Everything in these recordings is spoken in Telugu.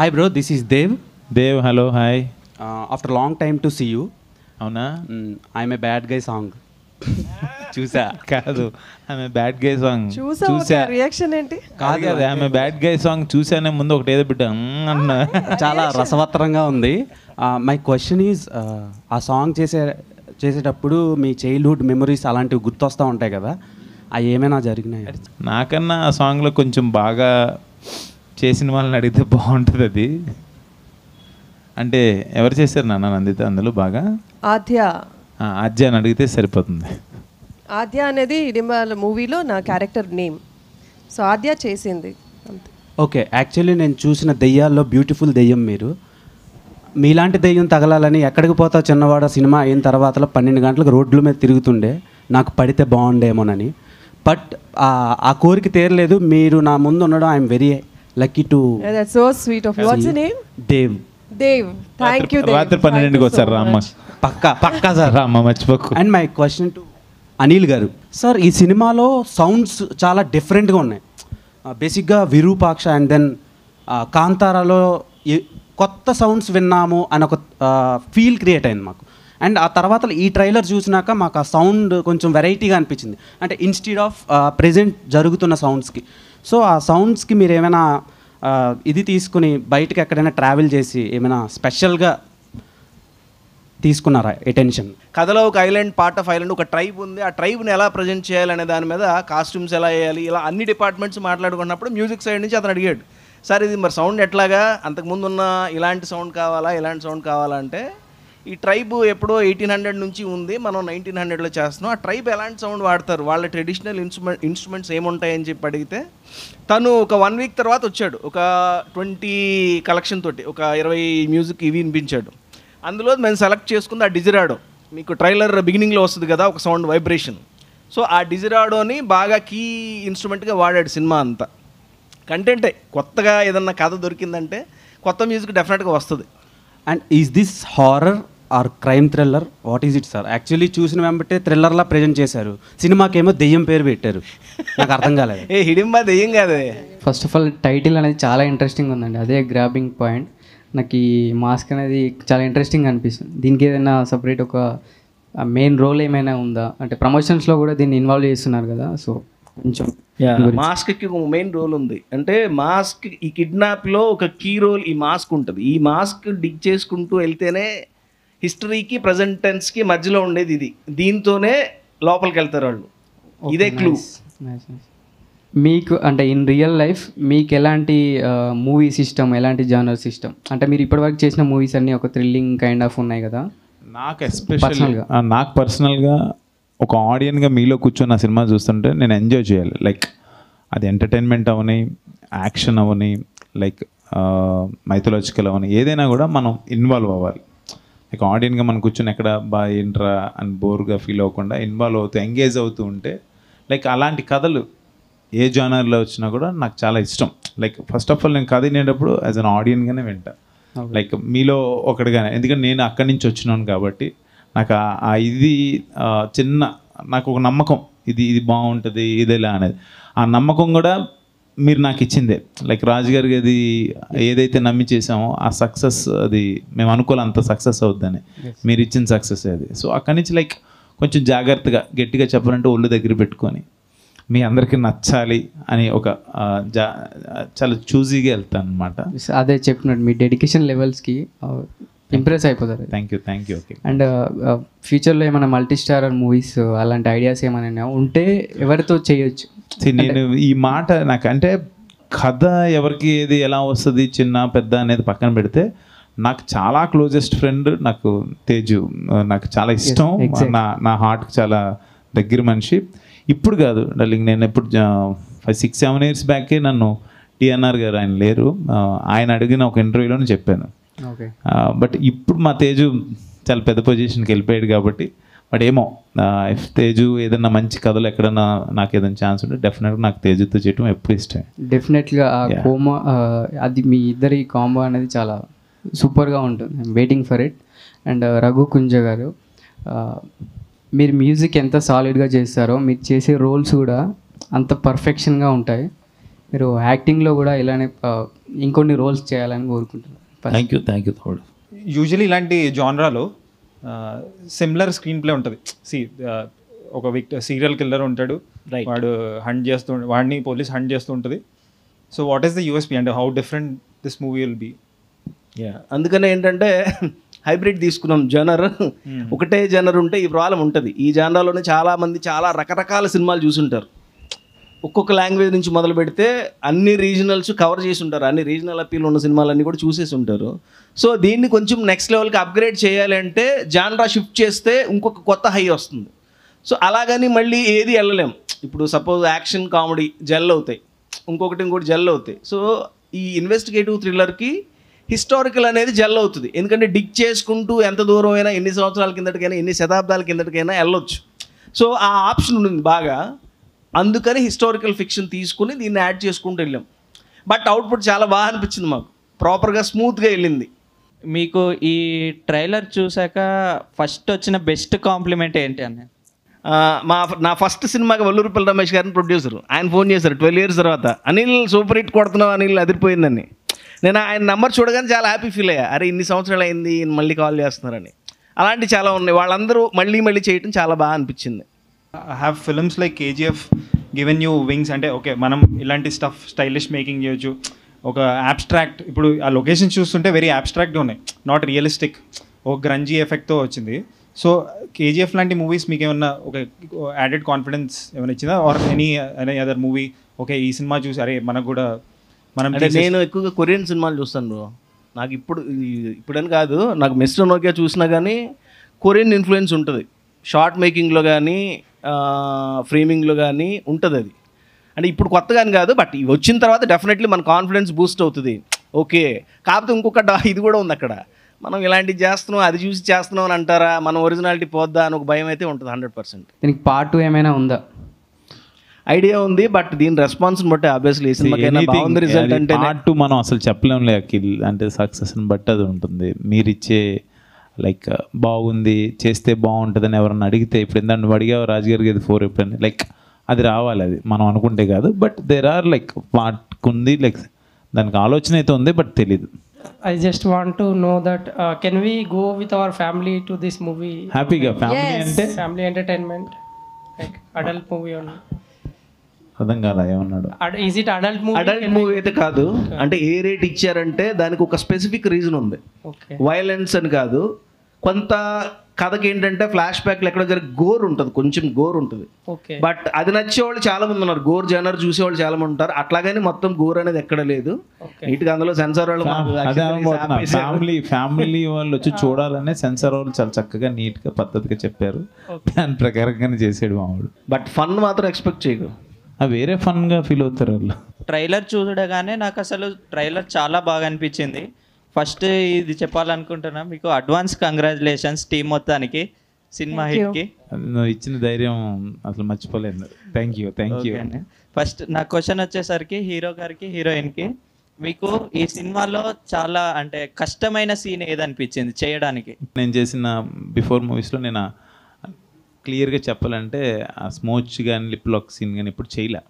Hi bro, this is Dev. Dev, hello, hi. After a long time to see you. Avuna? I'm a bad guy song. Chusa. Kadu. I'm a bad guy song. Chusa. Reaction enti? Kadu. I'm a bad guy song. Chusa ne mundu okte edo bitta. Chala rasavatranga undi. My question is, a song చేసేటప్పుడు మీ చైల్డ్హుడ్ మెమరీస్ అలాంటివి గుర్తొస్తూ ఉంటాయి కదా, అవి ఏమైనా జరిగినాయి? నాకన్నా ఆ సాంగ్లో కొంచెం బాగా చేసిన వాళ్ళని అడిగితే బాగుంటుంది. అది అంటే ఎవరు చేశారు నాన్న? నందిత అందులో బాగా ఆద్య ఆద్య అని అడిగితే సరిపోతుంది. ఆద్య అనేది హిడింబ మూవీలో నా క్యారెక్టర్ నేమ్, సో ఆద్య చేసింది. ఓకే, యాక్చువల్లీ నేను చూసిన దెయ్యాల్లో బ్యూటిఫుల్ దెయ్యం మీరు. మీలాంటి దెయ్యం తగలాలని ఎక్కడికి పోతావు చిన్నవాడ సినిమా అయిన తర్వాత 12 గంటలకు రోడ్ల మీద తిరుగుతుండే, నాకు పడితే బాగుండేమోనని. బట్ ఆ కోరిక తీరలేదు. మీరు నా ముందు ఉండడం I'm very lucky to. That's so sweet of you. What's your name? Dev. Dev, thank you Dev. రాత్రి 12కి వచ్చారు రామ్మ. పక్కా పక్కా సార్ రామ్మ, మర్చిపోకు. And my question to Anil garu. Sir, ఈ సినిమాలో సౌండ్స్ చాలా డిఫరెంట్గా ఉన్నాయి. బేసిక్గా విరూపాక్ష అండ్ దెన్ కాంతారాలో కొత్త సౌండ్స్ విన్నాము అని ఒక ఫీల్ క్రియేట్ అయింది మాకు. అండ్ ఆ తర్వాత ఈ ట్రైలర్ చూసినాక మాకు ఆ సౌండ్ కొంచెం వెరైటీగా అనిపించింది. అంటే ఇన్స్టెడ్ ఆఫ్ ప్రెజెంట్ జరుగుతున్న సౌండ్స్కి. సో ఆ సౌండ్స్కి మీరు ఏమైనా ఇది తీసుకుని బయటకు ఎక్కడైనా ట్రావెల్ చేసి ఏమైనా స్పెషల్గా తీసుకున్నారా అటెన్షన్? కథలో ఒక ఐలాండ్, పార్ట్ ఆఫ్ ఐలాండ్, ఒక ట్రైబ్ ఉంది. ఆ ట్రైబ్ని ఎలా ప్రజెంట్ చేయాలనే దాని మీద కాస్ట్యూమ్స్ ఎలా వేయాలి, ఇలా అన్ని డిపార్ట్మెంట్స్ మాట్లాడుకున్నప్పుడు మ్యూజిక్ సైడ్ నుంచి అతను అడిగాడు, సార్ ఇది మరి సౌండ్ ఎట్లాగా, అంతకుముందు ఉన్న ఇలాంటి సౌండ్ కావాలా, ఇలాంటి సౌండ్ కావాలా అంటే, ఈ ట్రైబ్ ఎప్పుడో 1800 నుంచి ఉంది, మనం 1900లో చేస్తున్నాం, ఆ ట్రైబ్ ఎలాంటి సౌండ్ వాడతారు, వాళ్ళ ట్రెడిషనల్ ఇన్స్ట్రుమెంట్స్ ఏముంటాయని చెప్పి అడిగితే, తను ఒక 1 వీక్ తర్వాత వచ్చాడు ఒక 20 కలెక్షన్ తోటి, ఒక 20 మ్యూజిక్ ఇవి వినిపించాడు. అందులో మేము సెలెక్ట్ చేసుకుంది ఆ డిజిరాడో. మీకు ట్రైలర్ బిగినింగ్లో వస్తుంది కదా ఒక సౌండ్ వైబ్రేషన్, సో ఆ డిజిరాడోని బాగా కీ ఇన్స్ట్రుమెంట్గా వాడాడు సినిమా అంతా. కంటెంటే కొత్తగా ఏదన్నా కథ దొరికిందంటే కొత్త మ్యూజిక్ డెఫినెట్గా వస్తుంది. And is this horror or crime thriller, what is it sir? Actually చూసిన వెంబటే థ్రిల్లర్లా ప్రజెంట్ చేశారు, సినిమాకేమో దెయ్యం పేరు పెట్టారు, నాకు అర్థం కాలేదు. ఏ హిడింబా దెయ్యం కాదే. ఫస్ట్ ఆఫ్ ఆల్ టైటిల్ అనేది చాలా ఇంట్రెస్టింగ్ ఉందండి, అదే గ్రాబింగ్ పాయింట్. నాకు ఈ మాస్క్ అనేది చాలా ఇంట్రెస్టింగ్ అనిపిస్తుంది. దీనికి ఏదైనా సపరేట్ ఒక మెయిన్ రోల్ ఏమైనా ఉందా? అంటే ప్రమోషన్స్లో కూడా దీన్ని ఇన్వాల్వ్ చేస్తున్నారు కదా, సో మాస్క్కి ఒక మెయిన్ రోల్ ఉంది. అంటే మాస్క్ ఈ కిడ్నాప్లో ఒక కీ రోల్ ఈ మాస్క్ ఉంటుంది. ఈ మాస్క్ డిగ్ చేసుకుంటూ వెళ్తేనే హిస్టరీకి ప్రజెంట్ టెన్స్కి మధ్యలో ఉండేది ఇది, దీంతోనే లోపలికి వెళ్తారు వాళ్ళు, ఇదే క్లూ. మీకు అంటే ఇన్ రియల్ లైఫ్ మీకు ఎలాంటి మూవీస్ ఇష్టం, ఎలాంటి జానర్స్ ఇష్టం? అంటే మీరు ఇప్పటివరకు చేసిన మూవీస్ అన్నీ ఒక థ్రిల్లింగ్ కైండ్ ఆఫ్ ఉన్నాయి కదా. నాకు ఎస్పెషల్గా నాకు పర్సనల్గా ఒక ఆడియన్గా మీలో కూర్చొని ఆ సినిమా చూస్తుంటే నేను ఎంజాయ్ చేయాలి. లైక్ అది ఎంటర్టైన్మెంట్ అవని, యాక్షన్ అవని, లైక్ మైథలాజికల్ అవని, ఏదైనా కూడా మనం ఇన్వాల్వ్ అవ్వాలి. లైక్ ఆడియన్గా మనం కూర్చొని ఎక్కడ బాగా ఏంట్రా అని బోర్గా ఫీల్ అవ్వకుండా ఇన్వాల్వ్ అవుతూ ఎంగేజ్ అవుతూ ఉంటే, లైక్ అలాంటి కథలు ఏ జానర్లో వచ్చినా కూడా నాకు చాలా ఇష్టం. లైక్ ఫస్ట్ ఆఫ్ ఆల్ నేను కథ వినేటప్పుడు యాజ్ అన్ ఆడియన్గానే వింటా, లైక్ మీలో ఒకటిగానే. ఎందుకంటే నేను అక్కడి నుంచి వచ్చినాను కాబట్టి నాకు ఇది చిన్న నాకు ఒక నమ్మకం, ఇది బాగుంటుంది ఇదిలా అనేది. ఆ నమ్మకం కూడా మీరు నాకు ఇచ్చిందే. లైక్ రాజు గారికి అది ఏదైతే నమ్మి చేసామో ఆ సక్సెస్, అది మేము అనుకోలే అంత సక్సెస్ అవుద్దని, మీరు ఇచ్చిన సక్సెస్ అది. సో అక్కడి నుంచి లైక్ కొంచెం జాగ్రత్తగా, గట్టిగా చెప్పాలంటే ఒళ్ళు దగ్గర పెట్టుకొని మీ అందరికీ నచ్చాలి అని ఒక చాలా చూజీగా వెళ్తాను అనమాట. అదే చెప్పినట్టు మీ డెడికేషన్ లెవెల్స్కి ఇంప్రెస్ అయిపోతారు. Thank you, thank you. Okay, and ఫ్యూచర్లో ఏమైనా మల్టీ స్టారర్ మూవీస్ అలాంటి ఐడియాస్ ఏమైనా ఉంటే ఎవరితో చేయొచ్చు? నేను ఈ మాట నాకంటే కథ ఎవరికి ఏది ఎలా వస్తుంది చిన్న పెద్ద అనేది పక్కన పెడితే, నాకు చాలా క్లోజెస్ట్ ఫ్రెండ్ నాకు తేజు, నాకు చాలా ఇష్టం, నా హార్ట్కి చాలా దగ్గర మనిషి. ఇప్పుడు కాదు డార్లింగ్, నేను ఇప్పుడు 5, 6, 7 years బ్యాకే నన్ను టీఎన్ఆర్ గారు, ఆయన లేరు, ఆయన అడిగిన ఒక ఇంటర్వ్యూలోనే చెప్పాను. బట్ ఇప్పుడు మా తేజు చాలా పెద్ద పొజిషన్కి వెళ్ళిపోయాడు కాబట్టి, బట్ ఏమో ఇఫ్ తేజు ఏదన్నా మంచి కథలు ఎక్కడన్నా నాకు ఏదైనా ఛాన్స్ ఉంటే డెఫినెట్గా నాకు తేజుతో చేయడం ఎప్పుడు ఇష్టం. డెఫినెట్గా కోమా అది మీ ఇద్దరి కాంబో అనేది చాలా సూపర్గా ఉంటుంది. I'm waiting for it. And Raghu Kunja garu, మీరు మ్యూజిక్ ఎంత సాలిడ్గా చేస్తారో మీరు చేసే రోల్స్ కూడా అంత పర్ఫెక్షన్గా ఉంటాయి. మీరు యాక్టింగ్లో కూడా ఇలానే ఇంకొన్ని రోల్స్ చేయాలని కోరుకుంటున్నాను. Thank you, thank you. Usually ఇలాంటి జానరాలో సిమిలర్ స్క్రీన్ ప్లే ఉంటుంది. ఒక విక్ట సీరియల్ కిల్లర్ ఉంటాడు, వాడు హంట్ చేస్తూ, వాడిని పోలీస్ హంట్ చేస్తూ ఉంటుంది. So what is the USP and how different this movie will be? అందుకనే ఏంటంటే హైబ్రిడ్ తీసుకున్నాం. జనర్ ఒకటే జనర్ ఉంటే ఈ ప్రాబ్లం ఉంటుంది. ఈ జనర్లోనే చాలామంది చాలా రకరకాల సినిమాలు చూసుంటారు. ఒక్కొక్క లాంగ్వేజ్ నుంచి మొదలు పెడితే అన్ని రీజనల్స్ కవర్ చేసి ఉంటారు, అన్ని రీజనల్ అప్పీల్ ఉన్న సినిమాలన్నీ కూడా చూసేసి ఉంటారు. సో దీన్ని కొంచెం నెక్స్ట్ లెవెల్కి అప్గ్రేడ్ చేయాలి అంటే జానరా షిఫ్ట్ చేస్తే ఇంకొక కొత్త హై వస్తుంది. సో అలాగని మళ్ళీ ఏది వెళ్ళలేం. ఇప్పుడు సపోజ్ యాక్షన్ కామెడీ జల్ అవుతాయి, ఇంకొకటి ఇంకోటి జల్ అవుతాయి. సో ఈ ఇన్వెస్టిగేటివ్ థ్రిల్లర్కి హిస్టారికల్ అనేది జల్ అవుతుంది. ఎందుకంటే డిగ్ చేసుకుంటూ ఎంత దూరం అయినా, ఎన్ని సంవత్సరాల కిందటికైనా, ఎన్ని శతాబ్దాల కిందటికైనా వెళ్ళొచ్చు. సో ఆ ఆప్షన్ ఉంది బాగా. అందుకని హిస్టారికల్ ఫిక్షన్ తీసుకుని దీన్ని యాడ్ చేసుకుంటూ వెళ్ళాం. బట్ అవుట్పుట్ చాలా బాగా అనిపించింది మాకు, ప్రాపర్గా స్మూత్గా వెళ్ళింది. మీకు ఈ ట్రైలర్ చూసాక ఫస్ట్ వచ్చిన బెస్ట్ కాంప్లిమెంట్ ఏంటి అన్న? నా ఫస్ట్ సినిమాకి వల్లూరుపల్లి రమేష్ గారిని, ప్రొడ్యూసర్, ఆయన ఫోన్ చేశారు 12 years తర్వాత. అనిల్ సూపర్ హిట్ కొడుతున్నావు అనిల్, అదిరిపోయిందని. నేను ఆయన నెంబర్ చూడగానే చాలా హ్యాపీ ఫీల్ అయ్యా. అరే ఇన్ని సంవత్సరాలు అయింది మళ్ళీ కాల్ చేస్తున్నారని. అలాంటివి చాలా ఉన్నాయి. వాళ్ళందరూ మళ్ళీ మళ్ళీ చేయటం చాలా బాగా అనిపించింది. Have films like KGF given you wings? అంటే ఓకే, మనం ఇలాంటి స్టఫ్ స్టైలిష్ మేకింగ్ చేయొచ్చు. ఒక యాబ్స్ట్రాక్ట్, ఇప్పుడు ఆ లొకేషన్ చూస్తుంటే వెరీ యాబ్స్ట్రాక్ట్గా ఉన్నాయి, నాట్ రియలిస్టిక్, ఒక గ్రంజీ ఎఫెక్ట్తో వచ్చింది. సో కేజీఎఫ్ లాంటి మూవీస్ మీకు ఏమన్నా ఒక యాడెడ్ కాన్ఫిడెన్స్ ఏమైనా ఇచ్చిందా? Or any other movie okay ఈ సినిమా చూసి అరే మనకు కూడా మనం? నేను ఎక్కువగా కొరియన్ సినిమాలు చూస్తాను బ్రో. నాకు ఇప్పుడని కాదు, నాకు మిస్టర్ నోకియా చూసినా కానీ కొరియన్ ఇన్ఫ్లుయెన్స్ ఉంటుంది. షార్ట్ మేకింగ్లో కానీ ఫ్రేమింగ్లో కానీ ఉంటుంది. అది అంటే ఇప్పుడు కొత్తగాని కాదు, బట్ ఇవి వచ్చిన తర్వాత డెఫినెట్లీ మన కాన్ఫిడెన్స్ బూస్ట్ అవుతుంది. ఓకే, కాకపోతే ఇంకొకటి ఇది కూడా ఉంది, అక్కడ మనం ఇలాంటివి చేస్తున్నాం, అది చూసి చేస్తున్నాం అని అంటారా, మనం ఒరిజినాలిటీ పోద్దా అని ఒక భయం అయితే ఉంటుంది 100%. దీనికి పార్ట్ 2 ఏమైనా ఉందా? ఐడియా ఉంది, బట్ దీని రెస్పాన్స్ని బట్టి ఆబ్వియస్లీ రిజల్ట్ అంటే పార్ట్ 2 మనం అసలు చెప్పలేం. అఖిల్ అంటే సక్సెస్ని బట్టి అది ఉంటుంది. మీరు ఇచ్చే లైక్ బాగుంది, చేస్తే బాగుంటుందని ఎవరన్నా అడిగితే, ఇప్పుడు ఎంత నువ్వు అడిగావు రాజుగారికి అది 4 ఎప్పుడని, లైక్ అది రావాలి. అది మనం అనుకుంటే కాదు, బట్ దేర్ ఆర్ లైక్ పార్ట్కుంది, లైక్ దానికి ఆలోచన అయితే ఉంది, బట్ తెలీదు. I just want to know that can we go with our family to this movie? Happy ga family, yes. Ante family entertainment, like adult movie only. Adham gaala emanadu. Is it adult movie? Adult movie aithe kaadu, ante A rate icharante daniki oka specific reason undi. Okay. Violence ani kaadu, kontha kadaki entante flash back la ekkada gore untadi, koncham gore untadi. Okay. But adi nachche vallu chaala mundu unnaru, gore genre chuse vallu chaala mundu untaru. Atlagani mottham gore anedi ekkada ledu. నీట్గా అందులో సెన్సార్ వాళ్ళు ఫ్యామిలీ ఫ్యామిలీ వాళ్ళు వచ్చి చూడాలనే సెన్సార్ వాళ్ళు చాలా చక్కగా నీట్గా పద్ధతిగా చెప్పారు. దాని ప్రకారంగానే చేసాడు మామూలు. బట్ ఫన్ మాత్రం ఎక్స్పెక్ట్ చేయకు, వేరే ఫన్గా ఫీల్ అవుతారు వాళ్ళు. ట్రైలర్ చూడగానే నాకు అసలు ట్రైలర్ చాలా బాగా అనిపించింది. ఫస్ట్ ఇది చెప్పాలనుకుంటున్నా, మీకు అడ్వాన్స్ కంగ్రాచులేషన్స్ టీమ్ మొత్తానికి, సినిమా హిట్కి. నువ్వు ఇచ్చిన ధైర్యం అసలు మర్చిపోలేదు. Thank you, thank you. First నా క్వశ్చన్ వచ్చేసరికి హీరో గారికి, హీరోయిన్కి, మీకు ఈ సినిమాలో చాలా అంటే కష్టమైన సీన్ ఏదనిపించింది చేయడానికి? నేను చేసిన బిఫోర్ మూవీస్లో నేను క్లియర్గా చెప్పాలంటే ఆ స్మోచ్ కానీ లిప్ లాక్ సీన్ కానీ ఇప్పుడు చేయలే,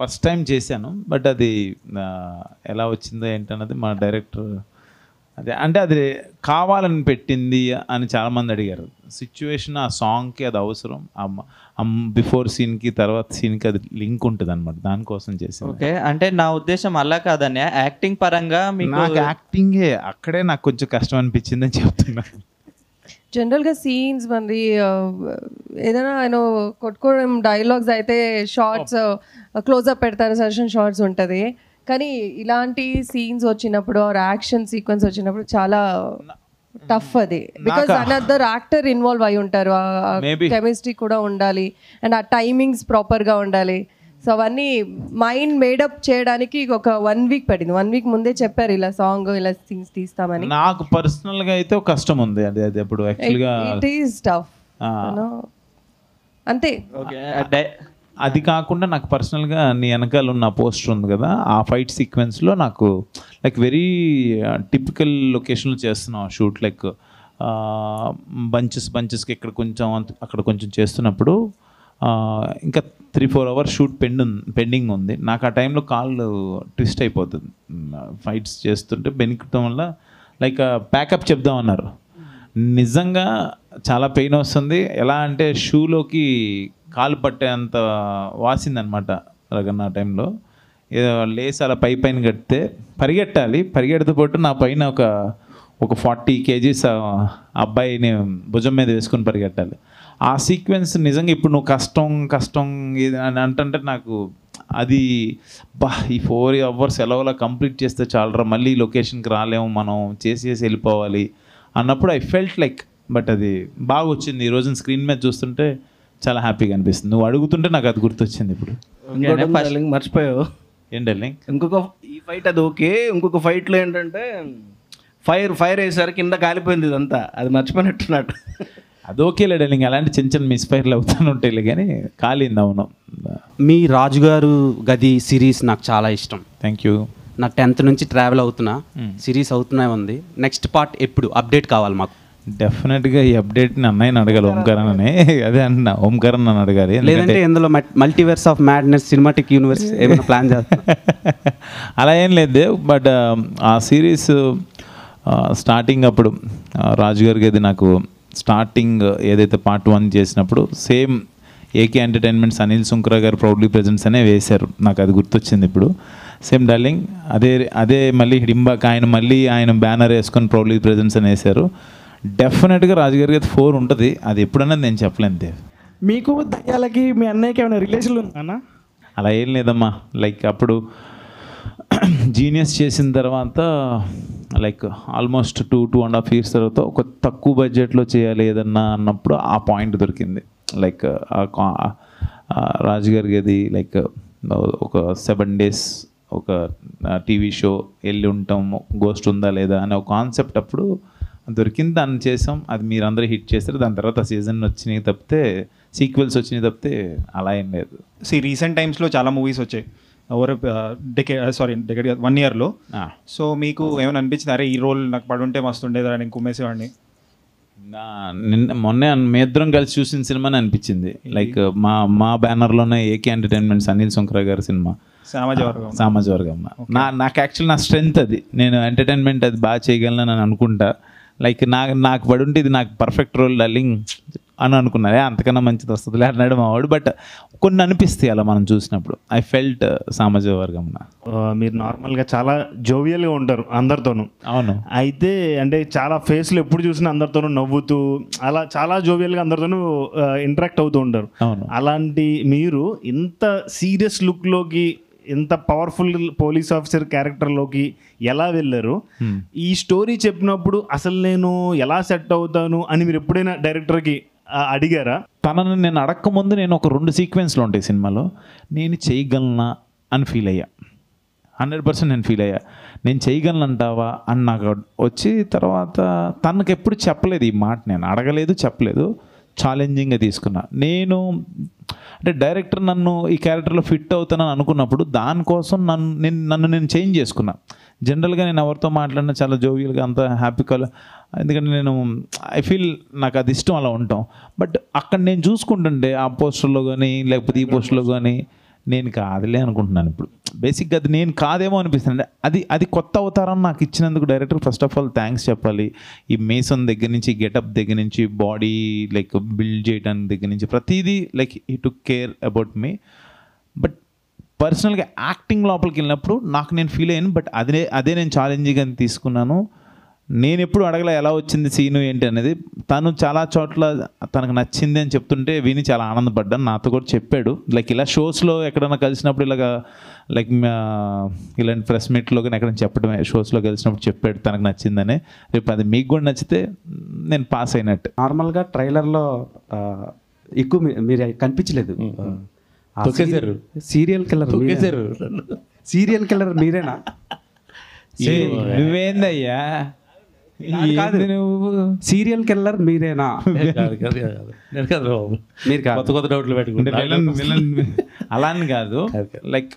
ఫస్ట్ టైం చేశాను. బట్ అది ఎలా వచ్చిందో ఏంటన్నది మా డైరెక్టర్ అదే అంటే అది కావాలని పెట్టింది అని చాలామంది అడిగారు. సిచ్యువేషన్ ఆ సాంగ్కి అది అవసరం, బిఫోర్ సీన్కి తర్వాత సీన్కి అది లింక్ ఉంటుంది అనమాట, దానికోసం చేసాను. ఓకే, అంటే నా ఉద్దేశం అలా కాదనే, యాక్టింగ్ పరంగా నాకు యాక్టింగే అక్కడే నాకు కొంచెం కష్టం అనిపించింది అని చెప్తున్నాను. జనరల్గా సీన్స్ మరి ఏదైనా ఆయన కొట్టుకోవడం, డైలాగ్స్ అయితే షార్ట్స్ క్లోజ్అప్ పెడతారు, సజెషన్ షార్ట్స్ ఉంటుంది. కానీ ఇలాంటి సీన్స్ వచ్చినప్పుడు ఆర్ యాక్షన్ సీక్వెన్స్ వచ్చినప్పుడు చాలా టఫ్ అది, బికాస్ అనదర్ యాక్టర్ ఇన్వాల్వ్ అయి ఉంటారు, కెమిస్ట్రీ కూడా ఉండాలి, అండ్ ఆ టైమింగ్స్ ప్రాపర్గా ఉండాలి. సో అవన్నీ మైండ్ మేడప్ చేయడానికి ఒక 1 week పడింది. 1 week ముందే చెప్పారు ఇలా సాంగ్ ఇలా సీన్స్ తీస్తామని. నాకు పర్సనల్గా అయితే కష్టం ఉంది అది, అప్పుడు యాక్చువల్గా ఇట్ ఈస్ టఫ్ అంతే. అది కాకుండా నాకు పర్సనల్గా నీ వెనకాల ఉన్న పోస్టర్ ఉంది కదా, ఆ ఫైట్ సీక్వెన్స్లో నాకు లైక్ వెరీ టిపికల్ లొకేషన్లో చేస్తున్నాం షూట్, లైక్ బంచెస్కి ఇక్కడ కొంచెం అక్కడ కొంచెం చేస్తున్నప్పుడు ఇంకా 3-4 hours షూట్ పెండింగ్ ఉంది. నాకు ఆ టైంలో కాళ్ళు ట్విస్ట్ అయిపోతుంది. ఫైట్స్ చేస్తుంటే బెనికటం వల్ల లైక్ ప్యాకప్ చెప్దామన్నారు. నిజంగా చాలా పెయిన్ వస్తుంది. ఎలా అంటే షూలోకి కాలు పట్టేంత వాసిందనమాట. రగన్న ఆ టైంలో ఏదో లేసి అలా పైన కడితే పరిగెట్టాలి. పరిగెడుతూ పాటు నా పైన ఒక 40 kgs అబ్బాయిని భుజం మీద వేసుకొని పరిగెట్టాలి. ఆ సీక్వెన్స్ నిజంగా ఇప్పుడు నువ్వు కష్టం కష్టం ఇది అని అంటే నాకు అది ఈ 4 hours ఎలాగోలా కంప్లీట్ చేస్తే చాలరా, మళ్ళీ లొకేషన్కి రాలేము, మనం చేసి వెళ్ళిపోవాలి అన్నప్పుడు ఐ ఫెల్ట్ లైక్, బట్ అది బాగా వచ్చింది. ఈ రోజున స్క్రీన్ మీద చూస్తుంటే చాలా హ్యాపీగా అనిపిస్తుంది. నువ్వు అడుగుతుంటే నాకు అది గుర్తొచ్చింది. ఇప్పుడు మర్చిపోయావు ఏంటండి ఇంకొక ఈ ఫైట్, అది ఓకే. ఇంకొక ఫైట్లో ఏంటంటే ఫైర్ వేసేసరికి కింద కాలిపోయింది. ఇదంతా అది మర్చిపోయినట్టున్నాడు. అది ఓకే లేదండి, ఇంకా అలాంటి చిన్న చిన్న మిస్ఫైర్లు అవుతాను ఉంటాయి కానీ కాలింది. అవును, మీ రాజుగారు గది సిరీస్ నాకు చాలా ఇష్టం. Thank you. నా 10th నుంచి ట్రావెల్ అవుతున్నా, సిరీస్ అవుతూనే ఉంది. నెక్స్ట్ పార్ట్ ఎప్పుడు అప్డేట్ కావాలి మాకు? డెఫినెట్గా ఈ అప్డేట్ని అన్నయ్యని అడగాలి, ఓంకరణ్ అని. అదే అంటున్నా, ఓంకరణ్ అని అడగాలి. లేదంటే ఇందులో multiverse of madness cinematic universe ఏమైనా ప్లాన్ చేస్తా? అలా ఏం లేదు, బట్ ఆ సిరీస్ స్టార్టింగ్ అప్పుడు రాజుగారికి అది నాకు స్టార్టింగ్ ఏదైతే పార్ట్ 1 చేసినప్పుడు same AK entertainments Anil Sunkara garu proudly presents అనే వేశారు. నాకు అది గుర్తొచ్చింది ఇప్పుడు. సేమ్ డార్లింగ్ అదే మళ్ళీ హిడింబాకి ఆయన బ్యానర్ వేసుకొని ప్రౌడ్లీ ప్రెజెంట్స్ అని వేశారు. డెఫినెట్గా రాజుగారికి అది 4 ఉంటుంది. అది ఎప్పుడన్నది నేను చెప్పలేను. దేవ్, మీకు దయ్యాలకి మీ అన్నయ్యకి ఏమైనా రిలేషన్లు ఉందన్నా? అలా ఏం లేదమ్మా. లైక్ అప్పుడు జీనియస్ చేసిన తర్వాత లైక్ ఆల్మోస్ట్ 2.5 years తర్వాత ఒక తక్కువ బడ్జెట్లో చేయాలి ఏదన్నా అన్నప్పుడు ఆ పాయింట్ దొరికింది. లైక్ రాజుగారికి అది లైక్ ఒక 7 days ఒక టీవీ షో వెళ్ళి ఉంటాం, గోస్ట్ ఉందా లేదా అనే ఒక కాన్సెప్ట్ అప్పుడు దొరికింది. దాన్ని చేసాం. అది మీరందరూ హిట్ చేస్తారు. దాని తర్వాత సీజన్ వచ్చినాయి తప్పితే, సీక్వెల్స్ వచ్చినాయి తప్పితే అలా ఏం లేదు. రీసెంట్ టైమ్స్లో చాలా మూవీస్ వచ్చాయి ఓవర్ డెకేడ్ 1 yearలో. సో మీకు ఏమైనా అనిపించింది, అరే ఈ రోల్ నాకు పడుంటే మస్తు ఉండేదా అని కుమ్మేసేవాడిని? మొన్నే మీ ఇద్దరం కలిసి చూసిన సినిమానే అనిపించింది. లైక్ మా బ్యానర్లోనే ఏకే ఎంటర్టైన్మెంట్స్ అనిల్ సుంకర గారి సినిమా సామాజవర్గం. నాకు యాక్చువల్ నా స్ట్రెంగ్త్ అది. నేను ఎంటర్టైన్మెంట్ అది బాగా చేయగలను అని అనుకుంటా. లైక్ నాకు పడుంటే ఇది నాకు పర్ఫెక్ట్ రోల్ డార్లింగ్ అని అనుకున్నారే, అంతకన్నా మంచిది వస్తుందిలే అన్నాడు మా వాడు. బట్ కొన్ని అనిపిస్తాయి అలా మనం చూసినప్పుడు. ఐ ఫెల్ట్ సామాజవర్గం. మీరు నార్మల్గా చాలా జోవియల్గా ఉంటారు అందరితోనూ. అవును. అయితే అంటే చాలా ఫేస్లు ఎప్పుడు చూసినా అందరితోనూ నవ్వుతూ అలా చాలా జోవియల్గా అందరితోనూ ఇంటరాక్ట్ అవుతూ ఉంటారు. అవును. అలాంటి మీరు ఇంత సీరియస్ లుక్లోకి, ఇంత పవర్ఫుల్ పోలీస్ ఆఫీసర్ క్యారెక్టర్లోకి ఎలా వెళ్ళారు? ఈ స్టోరీ చెప్పినప్పుడు అసలు నేను ఎలా సెట్ అవుతాను అని మీరు ఎప్పుడైనా డైరెక్టర్కి అడిగారా? తనను నేను అడగకముందు నేను ఒక 2 sequences ఉంటాయి సినిమాలో, నేను చేయగలనా అని ఫీల్ అయ్యా. 100% నేను ఫీల్ అయ్యా. నేను చేయగలను అంటావా అని నాకు వచ్చి, తర్వాత తనకు ఎప్పుడు చెప్పలేదు ఈ మాట, నేను అడగలేదు, చెప్పలేదు. ఛాలెంజింగ్గా తీసుకున్నా నేను. అంటే డైరెక్టర్ నన్ను ఈ క్యారెక్టర్లో ఫిట్ అవుతానని అనుకున్నప్పుడు దానికోసం నన్ను నేను చేంజ్ చేసుకున్నా. జనరల్గా నేను ఎవరితో మాట్లాడినా చాలా జోవియల్గా అంత హ్యాపీగా, ఎందుకంటే నేను ఐ ఫీల్ నాకు అది ఇష్టం అలా ఉంటాం. బట్ అక్కడ నేను చూసుకుంటుంటే ఆ పోస్టర్లో కానీ లేకపోతే ఈ పోస్టర్లో కానీ నేను కాదులే అనుకుంటున్నాను. ఇప్పుడు బేసిక్గా అది నేను కాదేమో అనిపిస్తుంది. అది కొత్త అవతారం నాకు ఇచ్చినందుకు director first of all thanks చెప్పాలి. ఈ మేసన్ దగ్గర నుంచి, గెటప్ దగ్గర నుంచి, బాడీ లైక్ బిల్డ్ చేయడానికి దగ్గర నుంచి ప్రతిదీ like he took care about me. But పర్సనల్గా యాక్టింగ్ లోపలికి వెళ్ళినప్పుడు నాకు నేను ఫీల్ అయ్యాను. బట్ అదే నేను ఛాలెంజింగ్గా తీసుకున్నాను. నేను ఎప్పుడు అడగలే ఎలా వచ్చింది సీను ఏంటి అనేది. తను చాలా చోట్ల తనకు నచ్చింది అని చెప్తుంటే విని చాలా ఆనందపడ్డాను. నాతో కూడా చెప్పాడు. లైక్ ఇలా షోస్లో ఎక్కడైనా కలిసినప్పుడు ఇలాగా లైక్ ఇలాంటి ప్రెస్ మీట్లో కానీ ఎక్కడైనా చెప్పడమే. షోస్లో కలిసినప్పుడు చెప్పాడు తనకు నచ్చిందని. రేపు అది మీకు కూడా నచ్చితే నేను పాస్ అయినట్టు. నార్మల్గా ట్రైలర్లో ఎక్కువ మీరు కనిపించలేదు. సీరియల్ కిల్లర్ మీరేనా? నువ్వేందయ్యా సీరియల్ కిల్లర్ మీరేనా? అలా అని కాదు, లైక్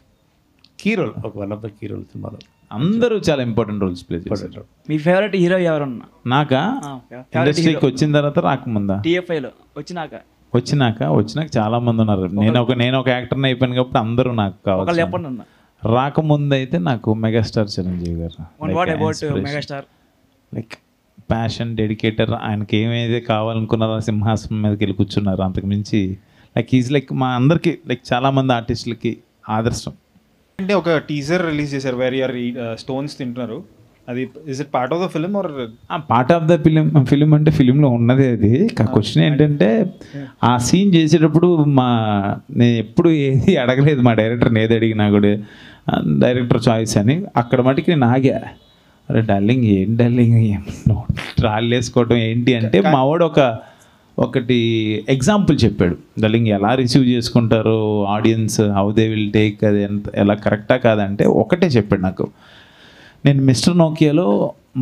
కీ రోల్, ఒక one of the key role సినిమాలో అందరూ చాలా ఇంపార్టెంట్ రోల్స్ ప్లే చేశారు. మీ ఫేవరెట్ హీరో ఎవరన్నా? నాకా ఇండస్ట్రీకి వచ్చిన తర్వాత రాకముందా? టీఎఫ్ఐలో వచ్చినాక వచ్చినాక చాలామంది ఉన్నారు. నేను ఒక యాక్టర్ని అయిపోయాను కాబట్టి అందరూ నాకు కావాలి. రాకముందు అయితే నాకు మెగాస్టార్ చిరంజీవి గారు లైక్ ప్యాషన్, డెడికేటర్. ఆయనకి ఏమైతే కావాలనుకున్నారో సింహాసనం మీదకి వెళ్ళి కూర్చున్నారు. అంతకుమించి లైక్ ఈజ్ లైక్ మా అందరికీ లైక్ చాలామంది ఆర్టిస్టులకి ఆదర్శం. అంటే ఒక టీజర్ రిలీజ్ చేశారు వేర్ యూఆర్ స్టోన్స్ తింటున్నారు. అది is it part of the film or part of the film? Film అంటే ఫిలింలో ఉన్నదే అది. క్వశ్చన్ ఏంటంటే ఆ సీన్ చేసేటప్పుడు నేను ఎప్పుడు ఏది అడగలేదు మా డైరెక్టర్ని. ఏది అడిగినా కూడా డైరెక్టర్ చాయిస్ అని. అక్కడ మటుకి నేను ఆగా, అరే డార్లింగ్ ఏంటి డార్లింగ్ ట్రాల్ వేసుకోవటం ఏంటి అంటే మా వాడు ఒకటి ఎగ్జాంపుల్ చెప్పాడు. డార్లింగ్ ఎలా రిసీవ్ చేసుకుంటారు audience, how they will take, అది ఎంత ఎలా కరెక్టా కాదంటే ఒకటే చెప్పాడు నాకు. నేను మిస్టర్ నోకియాలో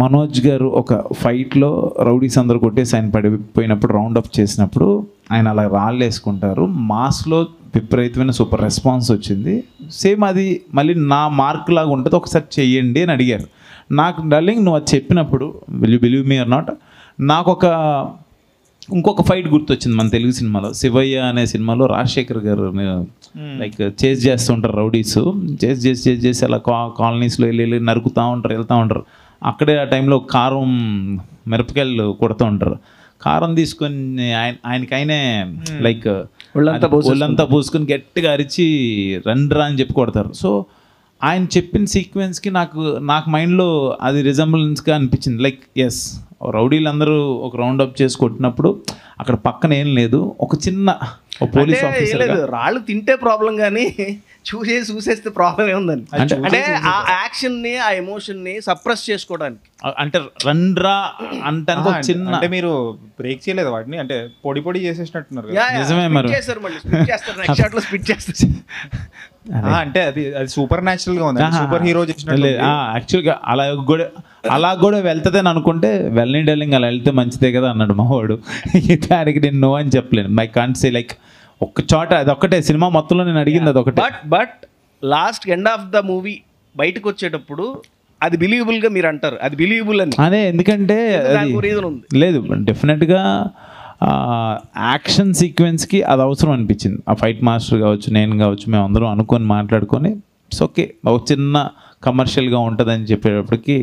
మనోజ్ గారు ఒక ఫైట్లో రౌడీస్ అందరు కొట్టేసి ఆయన పడిపోయినప్పుడు రౌండ్ అప్ చేసినప్పుడు ఆయన అలా రాళ్ళు వేసుకుంటారు. మాస్లో విపరీతమైన సూపర్ రెస్పాన్స్ వచ్చింది. సేమ్ అది మళ్ళీ నా మార్క్ లాగా ఉంటుంది, ఒకసారి చెయ్యండి అని అడిగారు. నాకు డార్లింగ్ నువ్వు అది చెప్పినప్పుడు will you believe me or not, నాకు ఒక ఇంకొక ఫైట్ గుర్తొచ్చింది. మన తెలుగు సినిమాలో శివయ్య అనే సినిమాలో రాజశేఖర్ గారు లైక్ చేజ్ చేస్తూ ఉంటారు. రౌడీస్ చేసి అలా కాలనీస్లో వెళ్ళి నరుకుతూ ఉంటారు, వెళ్తూ ఉంటారు. అక్కడే ఆ టైంలో కారం మిరపకాయలు కొడుతూ ఉంటారు. కారం తీసుకొని ఆయనకైనే లైక్ ఒళ్ళంతా పోసుకొని గట్టిగా అరిచి రండ్రా అని చెప్పి కొడతారు. సో ఆయన చెప్పిన సీక్వెన్స్కి నాకు మైండ్లో అది రిజంబులెన్స్గా అనిపించింది. లైక్ ఎస్, రౌడీలందరూ ఒక రౌండ్ అప్ చేసి కొట్టినప్పుడు అక్కడ పక్కన ఏం లేదు, ఒక చిన్న పోలీస్ ఆఫీసర్ రాళ్ళు తింటే ప్రాబ్లం కానీ చూసేస్తే ప్రాబ్లం ఏముందండి. అంటే ఆ యాక్షన్ని ఆ ఎమోషన్ని సప్రెస్ చేసుకోవడానికి అంటే రండ్రా అంటే చిన్న, అంటే మీరు బ్రేక్ చేయలేదు వాటిని, అంటే పొడి పొడి చేసేసినట్టున్నారు. నిజమే మరి, అంటే అది సూపర్ న్యాచురల్గా ఉంది, సూపర్ హీరో చేసినట్టు. యాక్చువల్గా అలా కూడా వెళ్తుందని అనుకుంటే వెళ్ళని డార్లింగ్ అలా వెళ్తే మంచిదే కదా అన్నాడు మా వాడు. దానికి నేను నో అని చెప్పలేను. మై కాంట్ సే లైక్ ఒక్క చోట అదొక్కటే సినిమా మొత్తంలో నేను అడిగింది అదొకటే. But last end of the movie బయటకు వచ్చేటప్పుడు అది బిలీవబుల్గా మీరు అంటారు, అది బిలీవబుల్ అని అదే. ఎందుకంటే లేదు, డెఫినెట్గా యాక్షన్ సీక్వెన్స్కి అది అవసరం అనిపించింది. ఆ ఫైట్ మాస్టర్ కావచ్చు, నేను కావచ్చు, మేము అందరం అనుకొని మాట్లాడుకొని ఇట్స్ ఓకే ఒక చిన్న కమర్షియల్గా ఉంటుందని చెప్పేటప్పటికి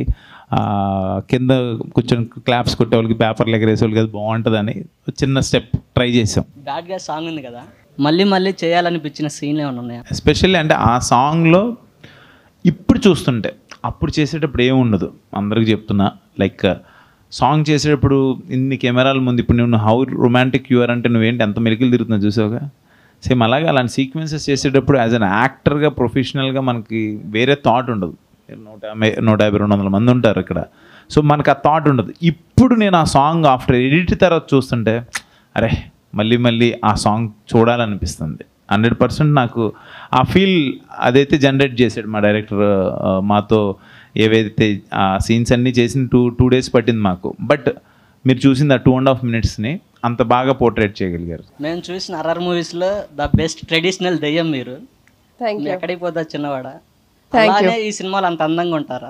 కింద కూర్చొని క్లాప్స్ కొట్టే వాళ్ళకి పేపర్లు ఎగరేసే వాళ్ళకి అది బాగుంటుందని చిన్న స్టెప్ ట్రై చేసాం. బ్యాడ్గా సాంగ్ ఉంది కదా, మళ్ళీ మళ్ళీ చేయాలనిపించిన సీన్లు ఏమైనా ఉన్నాయా? ఎస్పెషల్లీ అంటే ఆ సాంగ్లో ఇప్పుడు చూస్తుంటే అప్పుడు చేసేటప్పుడు ఏముండదు. అందరికీ చెప్తున్నా లైక్ సాంగ్ చేసేటప్పుడు ఇన్ని కెమెరాల ముందు ఇప్పుడు నువ్వు హౌ రొమాంటిక్ యూఆర్ అంటే నువ్వేంటి ఎంత మెలికలు తిరుగుతున్నా చూసావుగా. సేమ్ అలాగే అలాంటి సీక్వెన్సెస్ చేసేటప్పుడు యాజ్ అన్ యాక్టర్గా ప్రొఫెషనల్గా మనకి వేరే థాట్ ఉండదు. 150-200 మంది ఉంటారు ఇక్కడ. సో మనకు ఆ థాట్ ఉండదు. ఇప్పుడు నేను ఆ సాంగ్ ఆఫ్టర్ ఎడిట్ తర్వాత చూస్తుంటే అరే మళ్ళీ మళ్ళీ ఆ సాంగ్ చూడాలనిపిస్తుంది. 100% నాకు ఆ ఫీల్ అదైతే జనరేట్ చేశాడు మా డైరెక్టర్. మాతో ఏవైతే ఆ సీన్స్ అన్నీ చేసిన 2 days పట్టింది మాకు. బట్ మీరు చూసింది ఆ 2.5 minutesని అంత బాగా పోర్ట్రేట్ చేయగలిగారు. నేను చూసిన హర్రర్ మూవీస్లో ద బెస్ట్ ట్రెడిషనల్ దెయ్యం మీరు. ఎక్కడికి పోతా చిన్నవాడ ఈ సినిమాలు అంత అందంగా ఉంటారా?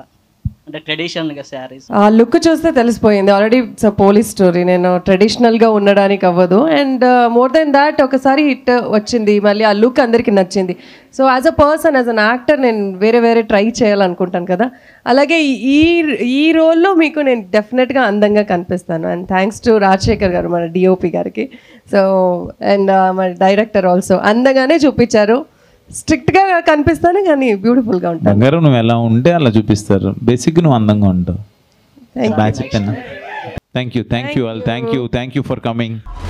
అంటే ట్రెడిషనల్ గా శారీస్ ఆ లుక్ చూస్తే తెలిసిపోయింది. ఆల్రెడీ ఇట్స్ పోలీస్ స్టోరీ, నేను ట్రెడిషనల్ గా ఉండడానికి అవ్వదు. అండ్ మోర్ దెన్ దాట్ ఒకసారి హిట్ వచ్చింది, మళ్ళీ ఆ లుక్ అందరికి నచ్చింది. So as a person, as an actor నేను వేరే వేరే ట్రై చేయాలనుకుంటాను కదా. అలాగే ఈ ఈ రోల్లో మీకు నేను డెఫినెట్ గా అందంగా కనిపిస్తాను. అండ్ థ్యాంక్స్ టు రాజశేఖర్ గారు మన DOP గారికి. సో అండ్ మన డైరెక్టర్ ఆల్సో అందంగానే చూపించారు. స్ట్రిక్ట్ గా కనిపిస్తాను కానీ బ్యూటిఫుల్ గా ఉంటాను. బంగారం నువ్వు ఎలా ఉంటే అలా చూపిస్తారు. బేసిక్ నువ్వు అందంగా ఉంటావు. Thank you for coming.